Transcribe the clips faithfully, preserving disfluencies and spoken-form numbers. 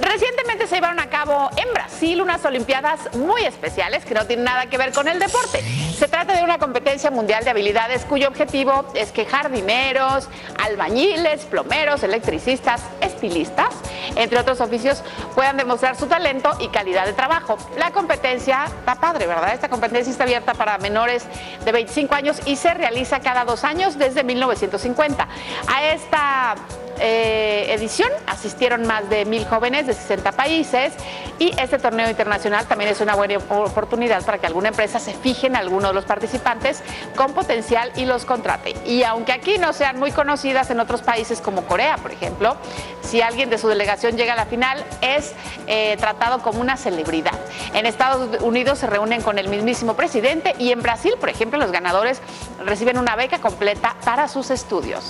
Recientemente se llevaron a cabo en Brasil unas olimpiadas muy especiales que no tienen nada que ver con el deporte. Se trata de una competencia mundial de habilidades cuyo objetivo es que jardineros, albañiles, plomeros, electricistas, estilistas, entre otros oficios, puedan demostrar su talento y calidad de trabajo. La competencia está padre, ¿verdad? Esta competencia está abierta para menores de veinticinco años y se realiza cada dos años desde mil novecientos cincuenta. A esta eh, edición asistieron más de mil jóvenes de sesenta países y este torneo internacional también es una buena oportunidad para que alguna empresa se fije en alguno de los participantes con potencial y los contrate. Y aunque aquí no sean muy conocidas en otros países como Corea, por ejemplo, si alguien de su delegación llega a la final es eh, tratado como una celebridad. En Estados Unidos se reúnen con el mismísimo presidente y en Brasil, por ejemplo, los ganadores reciben una beca completa para sus estudios.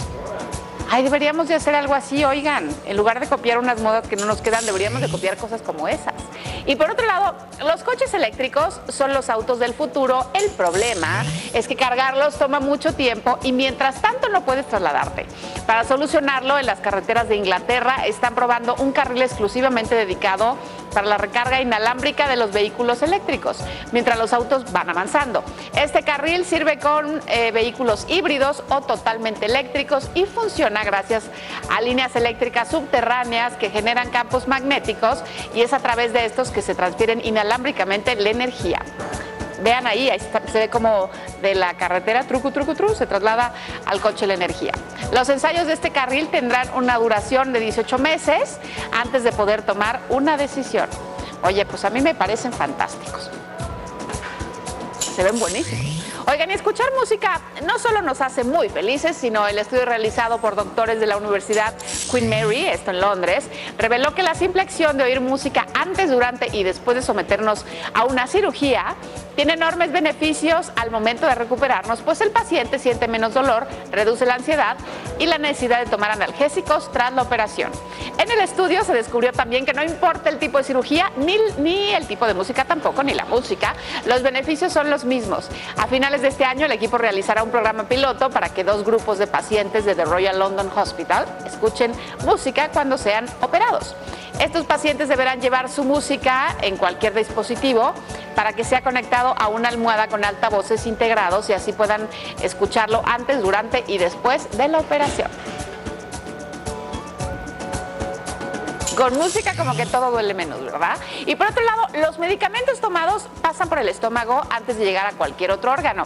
Ay, deberíamos de hacer algo así, oigan, en lugar de copiar unas modas que no nos quedan, deberíamos de copiar cosas como esas. Y por otro lado, los coches eléctricos son los autos del futuro. El problema es que cargarlos toma mucho tiempo y mientras tanto no puedes trasladarte. Para solucionarlo, en las carreteras de Inglaterra están probando un carril exclusivamente dedicado para la recarga inalámbrica de los vehículos eléctricos, mientras los autos van avanzando. Este carril sirve con eh, vehículos híbridos o totalmente eléctricos y funciona gracias a líneas eléctricas subterráneas que generan campos magnéticos y es a través de estos que se transfieren inalámbricamente la energía. Vean ahí, ahí está, se ve como de la carretera, trucu, trucu, trucu, se traslada al coche la energía. Los ensayos de este carril tendrán una duración de dieciocho meses antes de poder tomar una decisión. Oye, pues a mí me parecen fantásticos. Se ven buenísimos. Oigan, y escuchar música no solo nos hace muy felices, sino el estudio realizado por doctores de la Universidad Queen Mary, esto en Londres, reveló que la simple acción de oír música antes, durante y después de someternos a una cirugía tiene enormes beneficios al momento de recuperarnos, pues el paciente siente menos dolor, reduce la ansiedad y la necesidad de tomar analgésicos tras la operación. En el estudio se descubrió también que no importa el tipo de cirugía, ni, ni el tipo de música tampoco, ni la música, los beneficios son los mismos. A final de este año, el equipo realizará un programa piloto para que dos grupos de pacientes de The Royal London Hospital escuchen música cuando sean operados. Estos pacientes deberán llevar su música en cualquier dispositivo para que sea conectado a una almohada con altavoces integrados y así puedan escucharlo antes, durante y después de la operación. Con música como que todo duele menos, ¿verdad? Y por otro lado, los medicamentos tomados pasan por el estómago antes de llegar a cualquier otro órgano.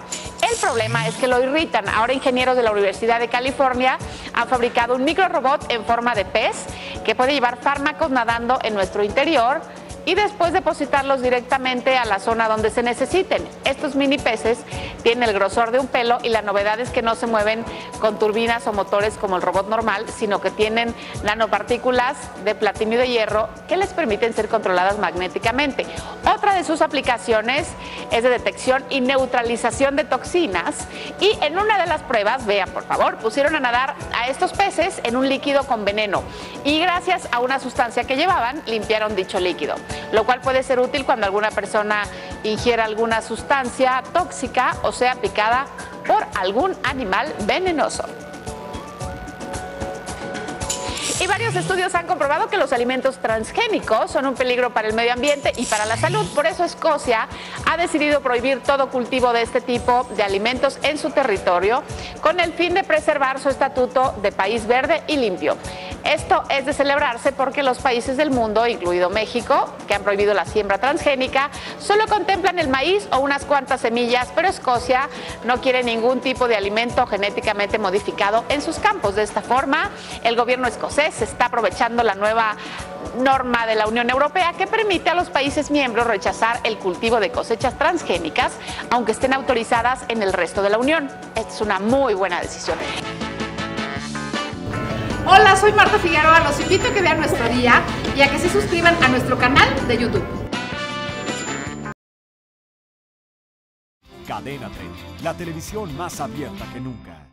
El problema es que lo irritan. Ahora ingenieros de la Universidad de California han fabricado un microrobot en forma de pez que puede llevar fármacos nadando en nuestro interior y después depositarlos directamente a la zona donde se necesiten. Estos mini peces tienen el grosor de un pelo y la novedad es que no se mueven con turbinas o motores como el robot normal, sino que tienen nanopartículas de platino y de hierro que les permiten ser controladas magnéticamente. Otra de sus aplicaciones es de detección y neutralización de toxinas y en una de las pruebas, vean por favor, pusieron a nadar a estos peces en un líquido con veneno y gracias a una sustancia que llevaban limpiaron dicho líquido, lo cual puede ser útil cuando alguna persona ingiera alguna sustancia tóxica o sea picada por algún animal venenoso. Y varios estudios han comprobado que los alimentos transgénicos son un peligro para el medio ambiente y para la salud. Por eso Escocia ha decidido prohibir todo cultivo de este tipo de alimentos en su territorio con el fin de preservar su estatuto de país verde y limpio. Esto es de celebrarse porque los países del mundo, incluido México, que han prohibido la siembra transgénica, solo contemplan el maíz o unas cuantas semillas, pero Escocia no quiere ningún tipo de alimento genéticamente modificado en sus campos. De esta forma, el gobierno escocés se está aprovechando la nueva norma de la Unión Europea que permite a los países miembros rechazar el cultivo de cosechas transgénicas, aunque estén autorizadas en el resto de la Unión. Esta es una muy buena decisión. Hola, soy Marta Figueroa, los invito a que vean nuestro día y a que se suscriban a nuestro canal de YouTube. Cadena tres, la televisión más abierta que nunca.